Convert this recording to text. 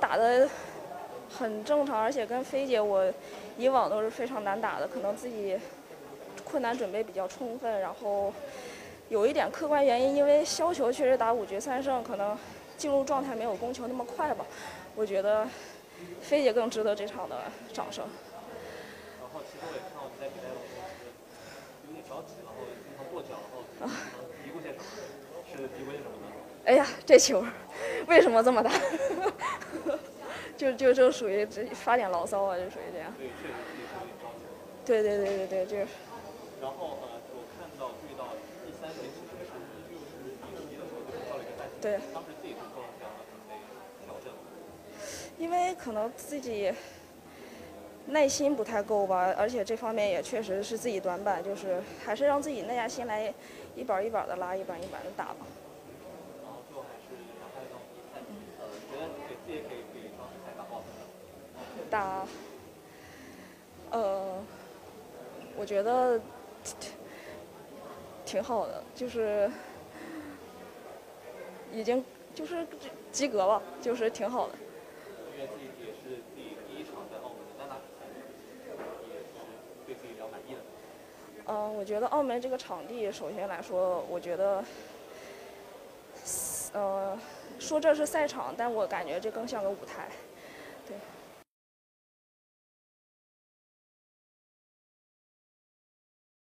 打的很正常，而且跟菲姐我以往都是非常难打的，可能自己困难准备比较充分，然后有一点客观原因，因为削球确实打5局3胜，可能进入状态没有攻球那么快吧。我觉得菲姐更值得这场的掌声。 哎呀，这球为什么这么大？就属于发点牢骚啊，就属于这样。对，确实是有点着急。对，就是。然后我看到对到第3局其实就是1-1的时候就到了一个暂停。对。当时自己做了怎样的准备调整？因为可能自己耐心不太够吧，而且这方面也确实是自己短板，就是还是让自己耐下心来，一板一板的拉，一板一板的打吧。 打，我觉得挺好的，就是已经就是及格吧，就是挺好的。因为自己也是第1场在澳门的单打比赛，也是对自己比较满意的。我觉得澳门这个场地，首先来说，我觉得，说这是赛场，但我感觉这更像个舞台，对。